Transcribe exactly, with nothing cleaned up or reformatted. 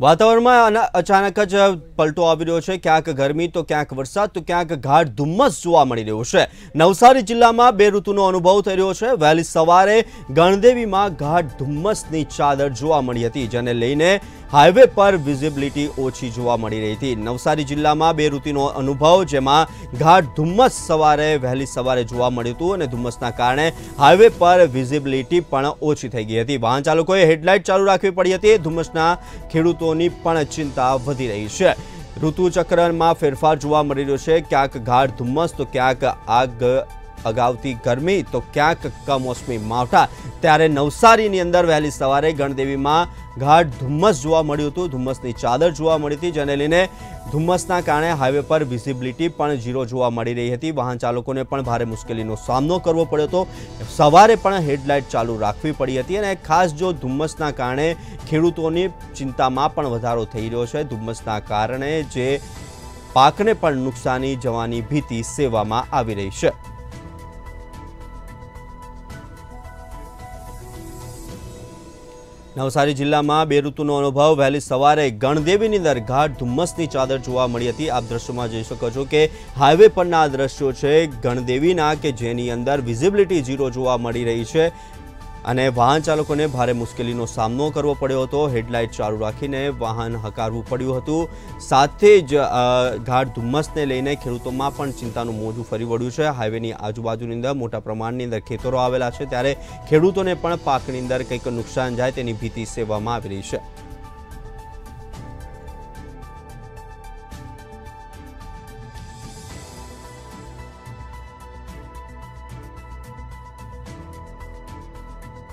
वातावरण में अचानक ज पलटो आ रो है, क्यांक गरमी तो क्यांक वरसाद तो क्यांक गाढ़ धुम्मस जोवा मळी रह्यो छे। नवसारी जिल्ला में बे ऋतुनो अनुभव थई रह्यो छे। वहेली सवारे गणदेवी में गाढ़ धुम्मसनी चादर जोवा मळी हती, जेने लईने हाईवे पर विजिबिलिटी ओछी जोवा मळी रही थी। नवसारी जिल्ला में बे ऋतुनो अनुभव, जेमां गाढ़ धुम्मस सवारे वहेली सवारे जोवा मळ्युं हतुं अने धुम्मसना कारणे हाईवे पर विजिबिलिटी पण ओछी थई गई हती। वाहन चालकोए हेडलाइट चालू राखवी पड़ी हती। धुम्मसना खेडूतो चिंता वधी रही है। ऋतुचक्र में फेरफार जोवा मळी रह्यो छे। क्यांक गाढ़ धुम्मस तो क्यांक आग अगावती गरमी तो क्यांक कमोसमी मावठा। त्यारे नवसारीनी अंदर वहेली सवारे गणदेवी में गाढ़ धुम्मस जोवा मळ्युं हतुं, धुम्मसनी चादर जोवा मळी हती, जेने लईने धुम्मसना कारणे हाईवे पर विजिबिलिटी पण जीरो जोवा मळी रही थी। वाहन चालकोने पण भारे मुश्केलीनो सामनो करवो पड्यो तो सवारे पण हेडलाइट चालू राखवी पड़ी हती। अने खास जो धुम्मसना कारणे खेडूतोनी चिंतामां पण वधारो थई रह्यो छे। धुम्मसना कारणे जे पाकने पण नुकसानी जवानी भीति सेवामां आवी रही छे। नवसारी जिल्ला में बे ऋतुनो अनुभव, वहेली सवारे गणदेवी नी अंदर गाढ़ धुम्मसनी चादर जोवा मळी हती। आप दृश्य में जी सको छो के हाईवे परना दृश्यो छे गणदेवी ना, के जेनी अंदर विजिबिलिटी जीरो जोवा मळी रही है अने वाहन चालकोने भारे मुश्केलीनो सामनो करवो पड्यो हतो। हेडलाइट चालू राखीने वाहन हकारवू पड्यु हतुं। साथे ज गाढ़ धुम्मसने लईने खेडूतोमां पण चिंतानुं मोजू फरी वळ्युं छे। हाईवेनी आजुबाजुनी अंदर मोटा प्रमाणनी अंदर खेतरो आवेला छे, त्यारे खेडूतोने पण पाकनी अंदर कंईक नुकसान जाय तेनी भीति सेवामां आवी रही छे।